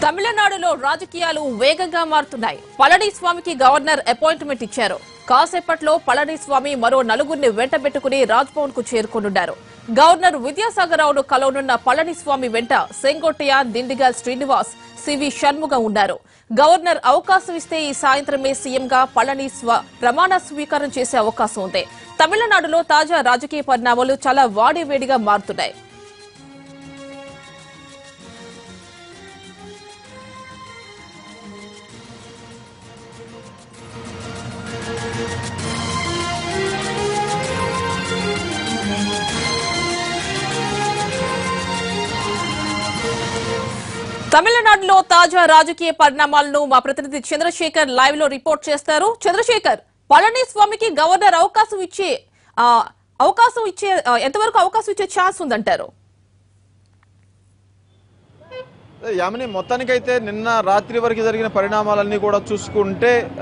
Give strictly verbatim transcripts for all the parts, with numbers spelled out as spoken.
Tamil Nadulo Rajakiyalu Veganga Martunai. Palaniswamiki Governor appointment icharu. Kasepatlo Palaniswami Maro Nalugunni Venta Pettukuni Rajbhavan ku cherukonnunnaru. Governor Vidyasagar Rao Kalonunna Palaniswami Venta Sengottaiyan, Dindigal Srinivas, C V Shanmuga unnaru. Governor avakasam iste ee sayantrame C M ga Palaniswami pramana swikaram chese avakasam undi. Tamil Nadulo taja rajakiya parnavalu chala vaadi vediga marutunnayi. Tamil Nadu taja rajakiya parinamalanu ma pratinidhi Chandra Shekhar live lo report chestaru. Chandra Shekhar, Palaniswamiki Governor avakasam iche avakasam iche entavaraku avakasam iche chance undantaru. Yamini Motanikaite, Nina Ratri Varkizarina Parinamalani Koda Chuskunte,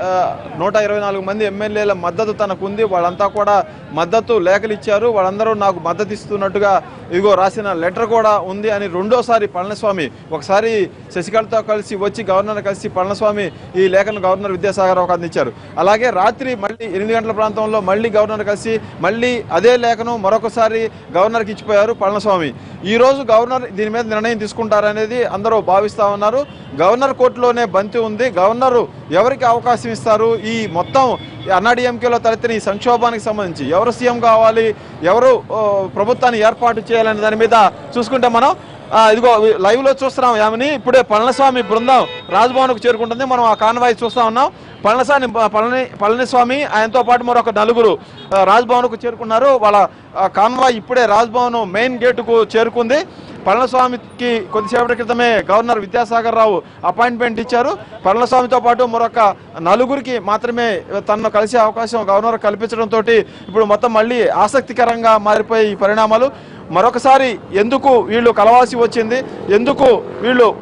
Nota Ironal Mandi, M L N L, Madatu Tanakundi, Valanta Koda, Madatu, Lakalicharu, Valandaro Nag, Madatistu Natuga, Igo Rasina, Letter Koda, Undi, and Rundosari, Palaniswami, Vaksari, Sasikala Kalsi, Vachi, Governor Kalsi, Palaniswami, E. Lakan Governor Vidyasagar Rao Kandicharu. Alake Ratri, Mali, Indian Prantonlo, Mali Governor Kalsi, Mali, Ade Lakano, Morocosari, Governor Kichparu, Palaniswami. Eros Governor Dimed Nana in Diskuntaranedi, and Bavista Naru, Governor Kotlone Bantuunde, Governor Yavrika Avakasistaru, E. Motam, Anadiam Kelo Tartani, Sanchoban Samanchi, Yavro C M Gawali, Yavro Probutani, Airport Chel and Zanimeda, Suskuntamano, Livelo Chosram Yamani, put a Palaniswami Brunda, Rajbhavan of Cherkundamano, Kanvai Chosana, Palaniswami, Palaniswami, Anto Patmoraka Daluguru, Rajbhavan of Cherkunaro, Vala, Kanvai, put a Rajbhavan, main gate to go Cherkunde. Palaniswami ki Kondishavra Kitame, Governor Vidyasagar Rao, appointment icharu, Palaniswami to Pato Moraka, Nalugurki, Matrame, Tana Kalsia, Okasio, Governor Kalpitron Toti, Matamali, Asaktikaranga, Maripai, Paranamalu, Marokasari, Yenduku, Vilu Kalavasi Wachindi, Yenduku, Vilu,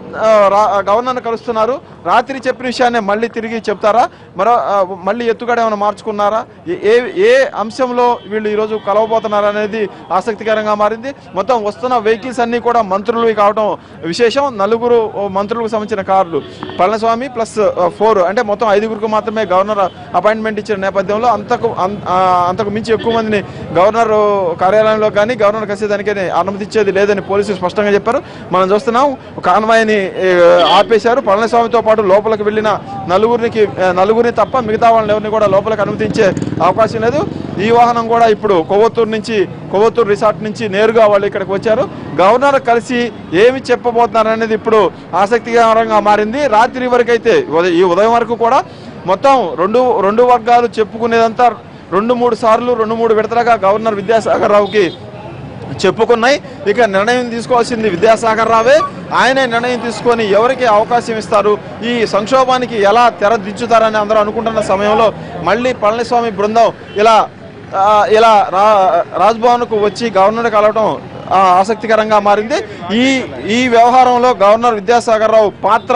Governor Kalustunaru, Ratri Cheprishan, Mali Tirigi Chaptara, Mali Yetuka on March Kunara, E. Amsamlo, Vilu Kalabotanaranedi, Asaktikaranga Marindi, Matam Vostana, Vekis and Nikota. Mantrulu Kauto, Vishesham, Naluguru, Mantrulu Samchana Karlu, Palaniswami plus four, and a Moto Idukumatame, Governor appointment teacher Napadola, Antakumichi Kumani, Governor Karela Logani, Governor Kasanke, Anamtiche, the Leather and Police, Postanga Jeper, Manjostana, Kanwani, Apesar, Palaniswami to part of Lopola Vilina, Naluguriki, Naluguri Tapa, Migda and Leonicoda, Lopola Kanutiche, Akasinedu, Iwahanangora Ipudu, Kovotur Ninchi, Kovotur Resort Ninchi, Nerga, Valeka Kocharo, Governor. Kalsi, Yemi Chepabotana the Pro, Asaktiga Ranga Marindi, Rati River Gate, Udamarku Koda, Motam, Rundu, Rundu Vargal, Chepukunantar, Rundumur Sarlu, Rundumur Vetraga, Governor Vidyasagar Rao Chepukunai, they can run in this course in the Vidyasagar Rao, I and Nana in this Koni, Yorke, Aukasimistaru, E. Sanchobaniki, Yala, Terra Dichutar and Andra Nukunda Samayolo, Mali, Palaniswami Bruno, Yala, Yala, Rajbhavan Kuchi, Governor Kalaton. ఆసక్తికరంగా మారింది ఈ ఈ వ్యవహారంలో governor Vidyasagar Rao పాత్ర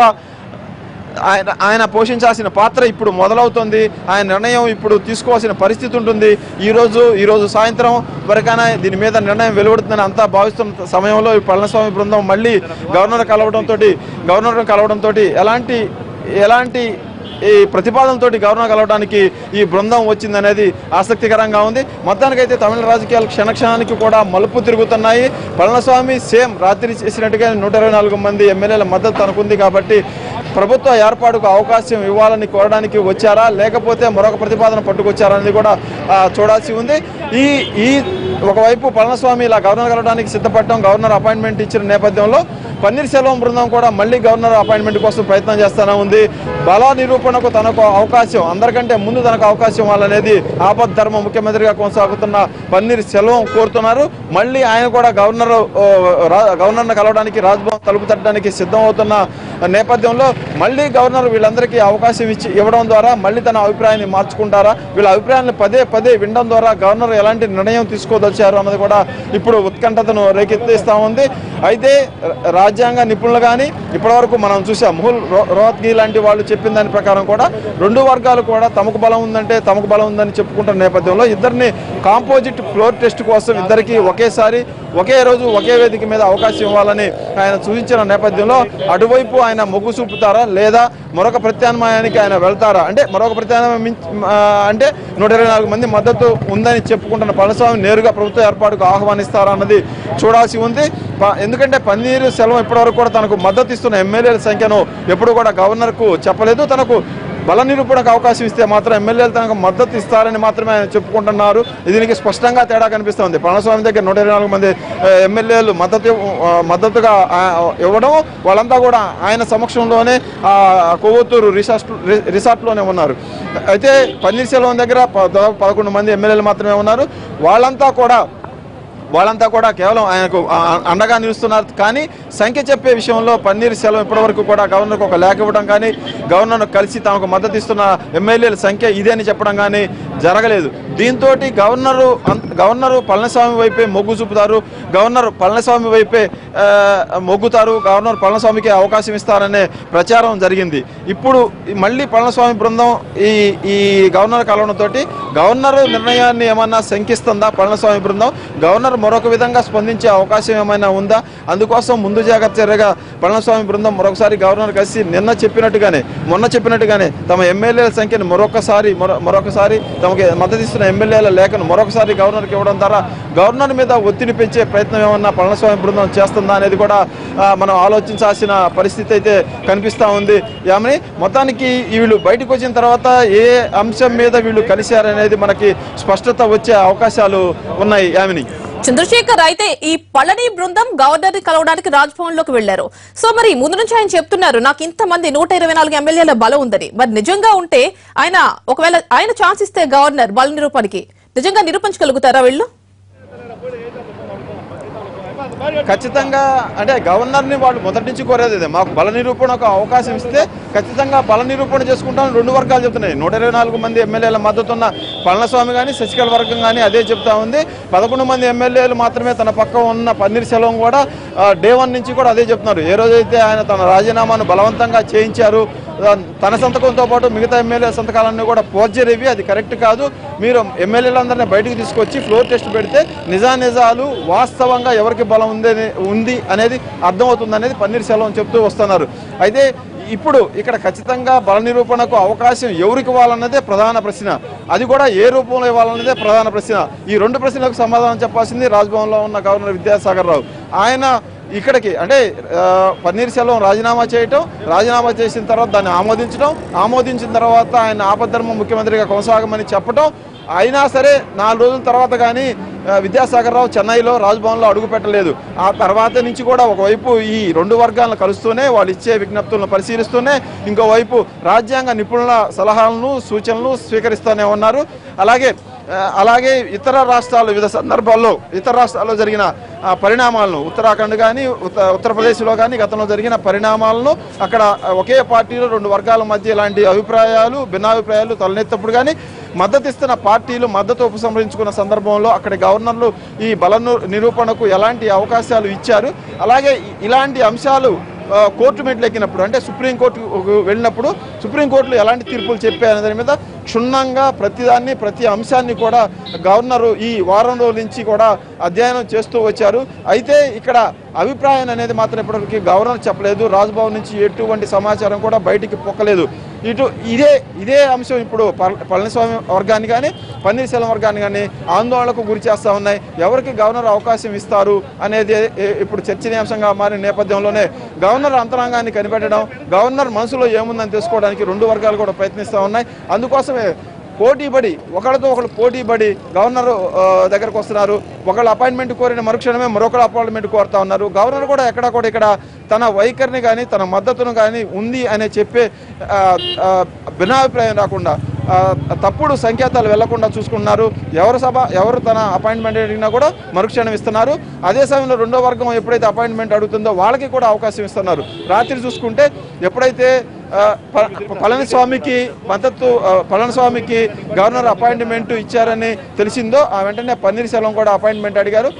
ఆయన ఆయన పోషించాల్సిన పాత్ర ఇప్పుడు మొదలవుతుంది ఆయన నిర్ణయం ఇప్పుడు తీసుకోవాల్సిన పరిస్థితి ఉంటుంది ఈ రోజు ఈ రోజు సాయంత్రం వరకైనా దీని మీద నిర్ణయం వెలువడుతుందని అంతా భావిస్తున్న సమయంలో ఈ పళనిస్వామి బృందం మళ్ళీ గవర్నర్ కలవడం తోటి గవర్నర్ కలవడం తోటి ఎలాంటి ఎలాంటి E. Pratipal Toti Governor Kalataniki, E. Brundam watching the Nadi, Asaktikarangaundi, Matanaka, Tamil Rajikal, Shanakshan Kukoda, Malaputri Palaniswami, same Ratri Senatica, Notaran Algumandi, M L N L, Mata Tanakundi Kabati, Prabuta, Yarpatu, Aukasim, Iwalan, Kodaniki, Vachara, Lekapote, Morocco Pratipan, Patuchara, Nikoda, Choda Siundi, E. Wakaipu, Palaniswami, Governor Kalatanic, Sitapatam, Governor appointment teacher Nepadolo. Panneerselvam Brundam Koda Malli Governor appointment Kosam Prayatnam Chestana Undi, Bala Nirupanaku Tanaku Avakasham, Andarikante Mundu Tanaku Avakasham Vallanedi, Aapadh Dharma Mukhyamantri Konasagutunna Panneerselvam Korutunnaru, Malli Ayana Koda Governor Governor Kalavaniki Rajbhavan Talupu Tattadaniki Siddham Avutunna Nepadyamlo, Malli Governor Villandariki Avakasham Ichi Ivvadam Dwara Malli Tana Abhiprayam Marchukuntara, Villa Abhiprayam Pade Pade Vindam Dwara Governor Elanti Nirnayam Teesukodacharu Annadi Koda Ippudu Utkantatanu Rekettistu Undi, Aithe Rajyanga Nipunulu Gaani Ippadivaraku Manam Chusam Mohul Rohatgi Lanti Vallu Cheppina Dani Prakaram Koda Rendu Vargalu Koda Tamaku Balam Undante Tamaku Balam Undani Cheppukuntunna Nepadyamlo Iddarni Composite Floor Test Kosam Iddariki Okesari Oke Roju Oke Vedika Meeda Avakasham Ivvalani Ayana Chusinchina Nepadyamlo Atuvaipu Ayana Mogu Chooputara Leda Maroka Pratyanamaniki Ayana Veltara Ante Maroka Pratyanamanam Ante one twenty-four Mandi Maddatu Undani Cheppukuntunna Palaniswami Neruga Prabhutva Erpaduku Ahvanistara Annadi Chudasi Undi Endukante Panneerselvam Ippadivaraku Koda Tanaku Maddatu Istunna M L N L Sankyanu Eppudu Koda Governor ku Cheppaledu Tanaku Bala Nirupanaku Avakasham Iste Matram M L N L Tanaku Maddatu Istarani Matrame Cheppukuntunnaru Idi Niki Spashtanga Teda Kanipistundi Palaniswami Daggara one twenty-four Mandi M L N L Maddatu Maddatuga Ivvadam Vallantha Koda Ayana Samakshamlone Kovoturu Resort Lone Unnaru Aithe Panneerselvam Daggara eleven Mandi M L N L Matrame Unnaru Vallantha Koda Valanta Koda Kalam Andaga Nilustunnadu Kani Sankhya Cheppe Vishayamlo Panneerselvam Ippadivaraku Koda Governor ku Oka Lekha Ivvadam Kani Governor Kalisi Tamaku Maddatu Istunna M L N L Sankhya Ide Ani Cheppadam Kani Jaragaledu Deentoti Governor Governor Palaniswami Vaipe Moggu Chooputaru Governor Palaniswami Vaipe Moggutaru Governor Palaniswamiki Avakasham Istarane Pracharam Jarigindi Ippudu Malli Palaniswami Brundam ee ee Governor Kalavanathoti Governor Nirnayanni Emanna Sankistunda Palaniswami Brundam Governor మరొక విధంగా స్పందించే అవకాశం ఏమైనా ఉందా అందుకోసం ముందు జాగ్రత్తగా పళనిస్వామి బృందం మరొకసారి గవర్నర్ కలిసి నిన్న చెప్పినట్టుగానే మొన్న చెప్పినట్టుగానే తమ ఎమ్మెల్యేల సంఖ్యను మరొకసారి మరొకసారి తమకు మద్దతు ఇస్తున్న ఎమ్మెల్యేల లేఖను మరొకసారి గవర్నర్కి ఇవ్వడం ద్వారా గవర్నర్ మీద ఒత్తిడి పెంచే ప్రయత్నం ఏమన్నా పళనిస్వామి బృందం చేస్తుందా అనేది కూడా మనం ఆలోచించాల్సిన పరిస్థితి అయితే కనిపిస్తూ ఉంది యామని మొత్తానికి వీళ్ళు బయటకు వచ్చిన తర్వాత ఏ అంశం మీద వీళ్ళు కలిశారనేది మనకి స్పష్టత వచ్చే అవకాశాలు ఉన్నాయి Yamini Chandra Shekhar Aithe, ee Palani Brundam Governor ni Kalavaniki Rajbhavan loki vellaru. So mari mundu nunchi ayana cheptunnaru naaku inta mandi one twenty-four M L L balam undani. Mari nijanga unte ayana okavela ayana chance iste Governor bala nirupaniki. Nijanga nirupanchagalugutara vellu. ఖచ్చితంగా అంటే గవర్నర్ని వాళ్ళు మొదటి నుంచి కోరేది అదే మాకు బల నిరూపణకు అవకాశం ఇస్తే ఖచ్చితంగా బల నిరూపణ చేసుకుంటామని రెండు వర్గాలు చెప్తున్నాయి నూట ఇరవై నాలుగు మంది ఎమ్మెల్యేల మద్దతు ఉన్న పళనిస్వామి కానీ శశికళ వర్గం కానీ అదే చెప్తా ఉంది పదకొండు మంది ఎమ్మెల్యేలు మాత్రమే తన పక్క ఉన్న పన్నీర్సెల్వం కూడా డే వన్ నుంచి కూడా అదే చెప్తున్నారు ఏ రోజైతే ఆయన తన రాజీనామాను బలవంతంగా చేయించారు తన సంతకంతో పాటు మిగతా ఎమ్మెల్యే సంతకాలన్నీ కూడా పోర్జరీవి అది కరెక్ట్ కాదు మీరు ఎమ్మెల్యేలందరినీ బయటకు తీసుకొచ్చి ఫ్లోర్ టెస్ట్ పెడితే నిజానిజాలు వాస్తవంగా ఎవరికి బలం ఉందని ఉంది అనేది అర్థమవుతుంది అనేది పన్నీర్సెల్వం చెప్తూ వస్తున్నారు అయితే ఇప్పుడు ఇక్కడ ఖచ్చితంగా బల నిరూపణకు అవకాశం ఎవరికి ఇవ్వాలన్నదే ప్రధాన ప్రశ్న అది కూడా ఏ రూపంలో ఇవ్వాలన్నదే ప్రధాన ప్రశ్న ఈ రెండు ప్రశ్నలకు సమాధానం చెప్పాల్సింది రాజ్భవన్లో ఉన్న గవర్నర్ విద్యాసాగర్ రావు ఆయన ఇక్కడికి అంటే పన్నీర్సెల్వం రాజీనామా చేయటం రాజీనామా చేసిన తర్వాత దాన్ని ఆమోదించడం ఆమోదించిన తర్వాత ఆయన ఆపద్ధర్మ ముఖ్యమంత్రిగా కొనసాగమని చెప్పడం అయినా సరే నాలుగు రోజుల తర్వాత కానీ విద్యాసాగర్ రావు చెన్నైలో రాజ్భవన్లో అడుగుపెట్టలేదు ఆ తర్వాత నుంచి కూడా ఒకవైపు ఈ రెండు వర్గాలను కలుస్తూనే వాళ్ళు ఇచ్చే విజ్ఞప్తులను పరిశీలిస్తూనే ఇంకోవైపు రాజ్యాంగ నిపుణుల సలహాలను సూచనలు స్వీకరిస్తూనే ఉన్నారు అలాగే అలాగే ఇతర రాష్ట్రాలు వివిధ సందర్భాల్లో ఇతర రాష్ట్రాల్లో జరిగిన పరిణామాలను ఉత్తరాఖండ్ కానీ ఉత్తరప్రదేశ్లో కానీ గతంలో జరిగిన పరిణామాలను అక్కడ ఒకే పార్టీలో రెండు వర్గాల మధ్య ఇలాంటి అభిప్రాయాలు భిన్నాభిప్రాయాలు తలనెత్తప్పుడు కానీ మద్దతు ఇస్తున్న పార్టీలు మద్దతు ఉపసంహరించుకున్న సందర్భంలో అక్కడ గవర్నర్లు ఈ బల నిరూపణకు ఎలాంటి అవకాశాలు ఇచ్చారు అలాగే ఇలాంటి అంశాలు కోర్టు మెట్లెక్కినప్పుడు అంటే సుప్రీంకోర్టు వెళ్ళినప్పుడు సుప్రీంకోర్టులో ఎలాంటి తీర్పులు చెప్పాయనే దాని మీద క్షుణ్ణంగా ప్రతిదాన్ని ప్రతి అంశాన్ని కూడా గవర్నరు ఈ వారం రోజుల నుంచి కూడా అధ్యయనం చేస్తూ వచ్చారు అయితే ఇక్కడ అభిప్రాయం అనేది మాత్రం ఇప్పటివరకు గవర్నర్ చెప్పలేదు రాజ్భవన్ నుంచి ఎటువంటి సమాచారం కూడా బయటికి పొక్కలేదు ఇటు ఇదే ఇదే అంశం ఇప్పుడు పళనిస్వామి వర్గాన్ని కానీ పన్నీర్సెల్వం వర్గాన్ని కానీ ఆందోళనకు గురి చేస్తూ ఉన్నాయి ఎవరికి గవర్నర్ అవకాశం ఇస్తారు అనేది ఇప్పుడు చర్చనీయాంశంగా మారిన నేపథ్యంలోనే గవర్నర్ అంతరంగాన్ని కనిపెట్టడం గవర్నర్ మనసులో ఏముందని తెలుసుకోవడానికి రెండు వర్గాలు కూడా ప్రయత్నిస్తూ ఉన్నాయి అందుకోసమే పోటీపడి ఒకరితో ఒకరు పోటీపడి గవర్నర్ దగ్గరికి వస్తున్నారు. ఒకళ్ళు అపాయింట్మెంట్ కోరిన మరుక్షణమే మరొకరు అపాయింట్మెంట్ కోరుతా ఉన్నారు. గవర్నర్ కూడా ఎక్కడ కూడా ఇక్కడ తన వైఖరిని కానీ తన మద్దతును కానీ ఉంది అనే చెప్పే భిన్నాభిప్రాయం రాకుండా తప్పుడు సంకేతాలు వెళ్లకుండా చూసుకుంటున్నారు. ఎవరు సభ ఎవరు తన అపాయింట్మెంట్ అడిగినా కూడా మరుక్షణం ఇస్తున్నారు. అదే సమయంలో రెండో వర్గం ఎప్పుడైతే అపాయింట్మెంట్ అడుగుతుందో వాళ్ళకి కూడా అవకాశం ఇస్తున్నారు. రాత్రి చూసుకుంటే ఎప్పుడైతే పళనిస్వామికి మద్దతు పళనిస్వామికి గవర్నర్ అపాయింట్మెంట్ ఇచ్చారని తెలిసిందో ఆ వెంటనే పన్నీర్సెల్వం కూడా అపాయింట్మెంట్ అడిగారు.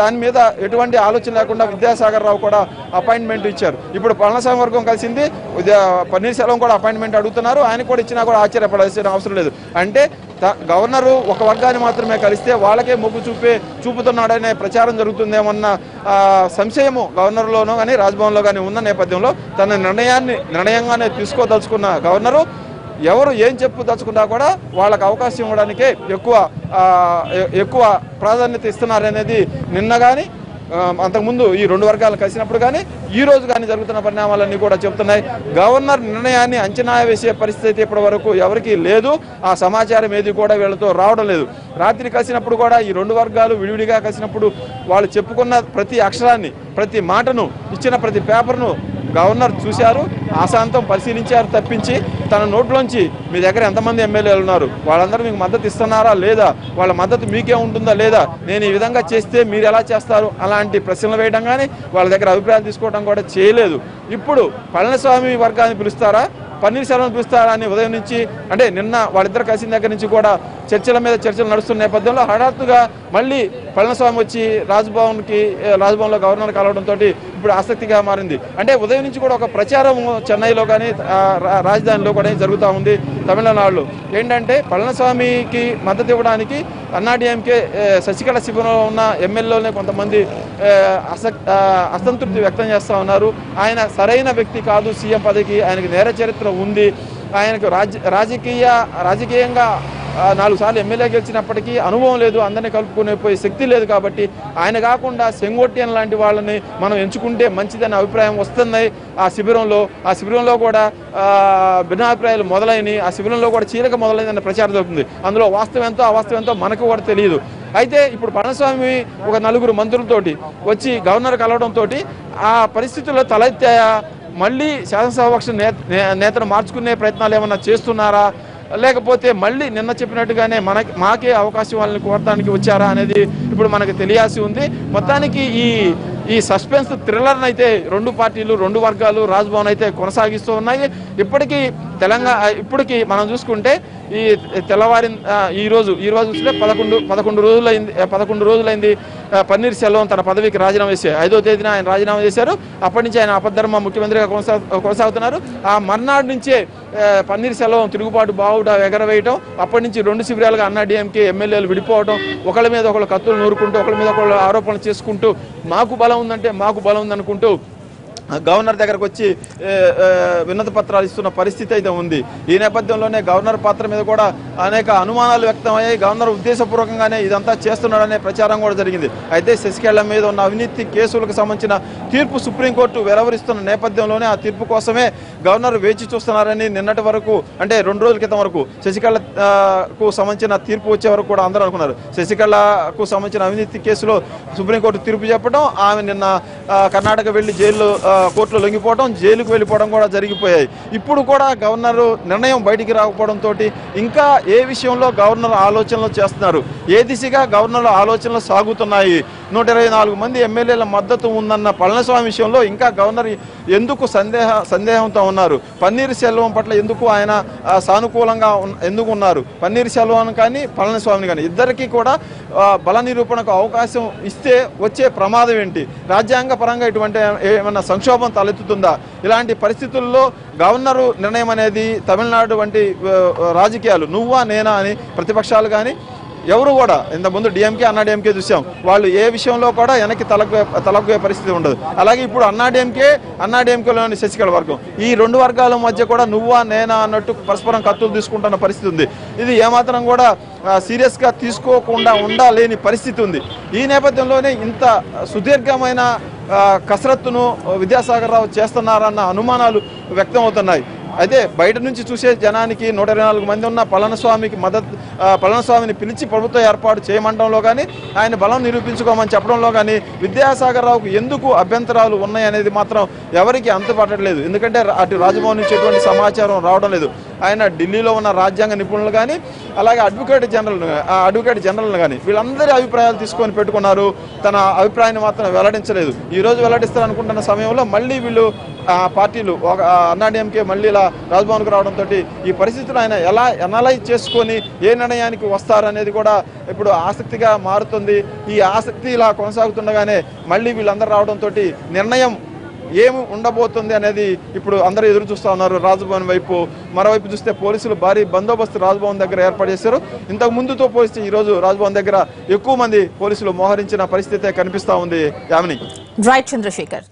దాని మీద ఎటువంటి ఆలోచన లేకుండా విద్యాసాగర్ రావు కూడా అపాయింట్మెంట్ ఇచ్చారు. ఇప్పుడు పళనిస్వామి వర్గం కలిసింది, పన్నీర్సెల్వం కూడా అపాయింట్మెంట్ అడుగుతున్నారు. ఆయన కూడా ఇచ్చినా కూడా ఆశ్చర్యపడాల్సిన అవసరం లేదు. అంటే గవర్నరు ఒక వర్గాన్ని మాత్రమే కలిస్తే వాళ్ళకే మొగ్గు చూపే చూపుతున్నాడనే ప్రచారం జరుగుతుందేమన్న సంశయము గవర్నర్లోనూ కానీ రాజ్భవన్లో కానీ ఉన్న నేపథ్యంలో తన నిర్ణయాన్ని నిర్ణయంగానే తీసుకోదలుచుకున్న గవర్నరు ఎవరు ఏం చెప్పు దలుచుకున్నా కూడా వాళ్ళకు అవకాశం ఇవ్వడానికే ఎక్కువ ఎక్కువ ప్రాధాన్యత ఇస్తున్నారనేది నిన్న కానీ అంతకుముందు ఈ రెండు వర్గాలు కలిసినప్పుడు కానీ ఈ రోజు కానీ జరుగుతున్న పరిణామాలన్నీ కూడా చెబుతున్నాయి. గవర్నర్ నిర్ణయాన్ని అంచనా వేసే పరిస్థితి ఇప్పటి వరకు ఎవరికీ లేదు. ఆ సమాచారం ఏది కూడా వీళ్ళతో రావడం లేదు. రాత్రి కలిసినప్పుడు కూడా ఈ రెండు వర్గాలు విడివిడిగా కలిసినప్పుడు వాళ్ళు చెప్పుకున్న ప్రతి అక్షరాన్ని ప్రతి మాటను ఇచ్చిన ప్రతి పేపర్ను గవర్నర్ చూశారు, ఆశాంతం పరిశీలించారు తప్పించి తన నోట్లోంచి మీ దగ్గర ఎంతమంది ఎమ్మెల్యేలు ఉన్నారు, వాళ్ళందరూ మీకు మద్దతు ఇస్తున్నారా లేదా, వాళ్ళ మద్దతు మీకే ఉంటుందా లేదా, నేను ఈ విధంగా చేస్తే మీరు ఎలా చేస్తారు అలాంటి ప్రశ్నలు వేయడం కానీ వాళ్ళ దగ్గర అభిప్రాయాలు తీసుకోవడం కూడా చేయలేదు. ఇప్పుడు పళనిస్వామి వర్గాన్ని పిలుస్తారా పన్నీర్సెల్వం పిలుస్తారా అని ఉదయం నుంచి అంటే నిన్న వాళ్ళిద్దరు కలిసిన దగ్గర నుంచి కూడా చర్చల మీద చర్చలు నడుస్తున్న నేపథ్యంలో హఠాత్తుగా మళ్ళీ పళనిస్వామి వచ్చి రాజ్భవన్కి రాజ్భవన్లో గవర్నర్ కలవడంతో ఇప్పుడు ఆసక్తిగా మారింది. అంటే ఉదయం నుంచి కూడా ఒక ప్రచారం చెన్నైలో కానీ రాజధానిలో కూడా జరుగుతూ ఉంది. తమిళనాడులో ఏంటంటే పళనిస్వామికి మద్దతు ఇవ్వడానికి అన్నాడీఎంకే శశికళ శిబిరంలో ఉన్న ఎమ్మెల్యేలనే కొంతమంది అసక్ అసంతృప్తి వ్యక్తం చేస్తూ ఉన్నారు. ఆయన సరైన వ్యక్తి కాదు, సీఎం పదవికి ఆయనకు నేర చరిత్ర ఉంది, ఆయనకు రాజ రాజకీయ రాజకీయంగా నాలుగు సార్లు ఎమ్మెల్యే గెలిచినప్పటికీ అనుభవం లేదు, అందరినీ కలుపుకునే పోయే శక్తి లేదు, కాబట్టి ఆయన కాకుండా సెంగొట్టైయన్ లాంటి వాళ్ళని మనం ఎంచుకుంటే మంచిదనే అభిప్రాయం వస్తున్నాయి. ఆ శిబిరంలో ఆ శిబిరంలో కూడా భిన్నాభిప్రాయాలు మొదలైనవి, ఆ శిబిరంలో కూడా చీలిక మొదలైందన్న ప్రచారం జరుగుతుంది. అందులో వాస్తవం ఎంతో అవాస్తవం ఎంతో మనకు కూడా తెలియదు. అయితే ఇప్పుడు పళనిస్వామి ఒక నలుగురు మంత్రులతోటి వచ్చి గవర్నర్ కలవడంతో ఆ పరిస్థితుల్లో తలెత్తాయా, మళ్ళీ శాసనసభపక్ష నేత నేతను మార్చుకునే ప్రయత్నాలు ఏమన్నా చేస్తున్నారా, లేకపోతే మళ్ళీ నిన్న చెప్పినట్టుగానే మనకి మాకే అవకాశం వాళ్ళని కోరటానికి వచ్చారా అనేది ఇప్పుడు మనకు తెలియాల్సి ఉంది. మొత్తానికి ఈ ఈ సస్పెన్స్ థ్రిల్లర్ని అయితే రెండు పార్టీలు రెండు వర్గాలు రాజ్భవన్ అయితే కొనసాగిస్తూ ఉన్నాయి. ఇప్పటికీ తెలంగాణ ఇప్పటికీ మనం చూసుకుంటే ఈ తెల్లవారి ఈరోజు ఈరోజు చూస్తే పదకొండు పదకొండు రోజులైంది పదకొండు రోజులైంది పన్నీర్సెల్వం తన పదవికి రాజీనామా చేశారు. ఐదో తేదీన ఆయన రాజీనామా చేశారు. అప్పటి నుంచి ఆయన అపధర్మ ముఖ్యమంత్రిగా కొనసాగుతున్నారు. ఆ మర్నాడు నుంచే పన్నీర్సెల్వం తిరుగుబాటు బావుట ఎగరవేయటం, అప్పటి నుంచి రెండు శిబిరాలుగా అన్నా డిఎంకే ఎమ్మెల్యేలు విడిపోవడం, ఒకళ్ళ మీద ఒకళ్ళు కత్తులు నూరుకుంటూ ఒకళ్ళ మీద ఒకళ్ళు ఆరోపణలు చేసుకుంటూ మాకు బలం ఉందంటే మాకు బలం ఉందనుకుంటూ గవర్నర్ దగ్గరకు వచ్చి వినతి పత్రాలు ఇస్తున్న పరిస్థితి అయితే ఉంది. ఈ నేపథ్యంలోనే గవర్నర్ పాత్ర మీద కూడా అనేక అనుమానాలు వ్యక్తమయ్యాయి. గవర్నర్ ఉద్దేశపూర్వకంగానే ఇదంతా చేస్తున్నాడనే ప్రచారం కూడా జరిగింది. అయితే శశికళ మీద ఉన్న అవినీతి కేసులకు సంబంధించిన తీర్పు సుప్రీంకోర్టు వెలువరిస్తున్న నేపథ్యంలోనే ఆ తీర్పు కోసమే గవర్నర్ వేచి చూస్తున్నారని నిన్నటి వరకు అంటే రెండు రోజుల క్రితం వరకు శశికళకు సంబంధించిన తీర్పు వచ్చే వరకు కూడా అందరూ అనుకున్నారు. శశికళకు సంబంధించిన అవినీతి కేసులో సుప్రీంకోర్టు తీర్పు చెప్పడం, ఆమె నిన్న కర్ణాటక వెళ్ళి జైల్లో కోర్టులో లొంగిపోవడం, జైలుకు వెళ్ళిపోవడం కూడా జరిగిపోయాయి. ఇప్పుడు కూడా గవర్నర్ నిర్ణయం బయటికి రాకపోవడంతో ఇంకా ఏ విషయంలో గవర్నర్ ఆలోచనలు చేస్తున్నారు, ఏ దిశగా గవర్నర్ ఆలోచనలు సాగుతున్నాయి, నూట ఇరవై నాలుగు మంది ఎమ్మెల్యేల మద్దతు ఉందన్న పళనిస్వామి విషయంలో ఇంకా గవర్నర్ ఎందుకు సందేహ సందేహంతో ఉన్నారు, పన్నీర్సెల్వం పట్ల ఎందుకు ఆయన సానుకూలంగా ఎందుకు ఉన్నారు, పన్నీర్సెల్వం కానీ పళనిస్వామిని కానీ ఇద్దరికీ కూడా బల నిరూపణకు అవకాశం ఇస్తే వచ్చే ప్రమాదం ఏంటి, రాజ్యాంగ పరంగా ఇటువంటి ఏమైనా సంక్షోభం తలెత్తుతుందా, ఇలాంటి పరిస్థితుల్లో గవర్నరు నిర్ణయం అనేది తమిళనాడు వంటి రాజకీయాలు నువ్వా నేనా అని ప్రతిపక్షాలు కానీ ఎవరు కూడా ఇంతకుముందు డిఎంకే అన్నాడీఎంకే చూసాం, వాళ్ళు ఏ విషయంలో కూడా వెనక్కి తలకువే తలకువే పరిస్థితి ఉండదు. అలాగే ఇప్పుడు అన్నాడీఎంకే అన్నాడీఎంకేలోని శశికళ వర్గం ఈ రెండు వర్గాల మధ్య కూడా నువ్వా నేనా అన్నట్టు పరస్పరం కత్తులు తీసుకుంటున్న పరిస్థితి ఉంది. ఇది ఏమాత్రం కూడా సీరియస్గా తీసుకోకుండా ఉండాలేని పరిస్థితి ఉంది. ఈ నేపథ్యంలోనే ఇంత సుదీర్ఘమైన కసరత్తును విద్యాసాగర్ రావు చేస్తున్నారన్న అనుమానాలు వ్యక్తం అవుతున్నాయి. అయితే బయట నుంచి చూసే జనానికి నూట ఇరవై నాలుగు మంది ఉన్న పళనిస్వామికి మద్దతు పళనిస్వామిని పిలిచి ప్రభుత్వం ఏర్పాటు చేయమంటంలో కానీ ఆయన బలం నిరూపించుకోమని చెప్పడంలో కానీ విద్యాసాగర్ రావుకు ఎందుకు అభ్యంతరాలు ఉన్నాయనేది మాత్రం ఎవరికి అంతుపట్టట్లేదు. ఎందుకంటే అటు రాజభవన్ నుంచి ఎటువంటి సమాచారం రావడం లేదు. ఆయన ఢిల్లీలో ఉన్న రాజ్యాంగ నిపుణులు కానీ అలాగే అడ్వకేట్ జనరల్ అడ్వకేట్ జనరల్ని కానీ వీళ్ళందరి అభిప్రాయాలు తీసుకొని పెట్టుకున్నారు. తన అభిప్రాయాన్ని మాత్రం వెల్లడించలేదు. ఈరోజు వెల్లడిస్తారనుకుంటున్న సమయంలో మళ్ళీ వీళ్ళు పార్టీలు ఒక అన్నాడీఎంకే మళ్ళీ ఇలా రాజభవన్కు రావడంతో ఈ పరిస్థితులు ఆయన ఎలా ఎనలైజ్ చేసుకొని ఏ నిర్ణయానికి వస్తారనేది కూడా ఇప్పుడు ఆసక్తిగా మారుతుంది. ఈ ఆసక్తి ఇలా కొనసాగుతుండగానే మళ్ళీ వీళ్ళందరూ రావడంతో నిర్ణయం ఏమి ఉండబోతుంది అనేది ఇప్పుడు అందరూ ఎదురు చూస్తూ ఉన్నారు. రాజభవన్ వైపు మరోవైపు చూస్తే పోలీసులు భారీ బందోబస్తు రాజభవన్ దగ్గర ఏర్పాటు చేశారు. ఇంతకు ముందుతో పోలిస్తే ఈరోజు రాజభవన్ దగ్గర ఎక్కువ మంది పోలీసులు మోహరించిన పరిస్థితే కనిపిస్తూ ఉంది. యామిని. రైట్ చంద్రశేఖర్.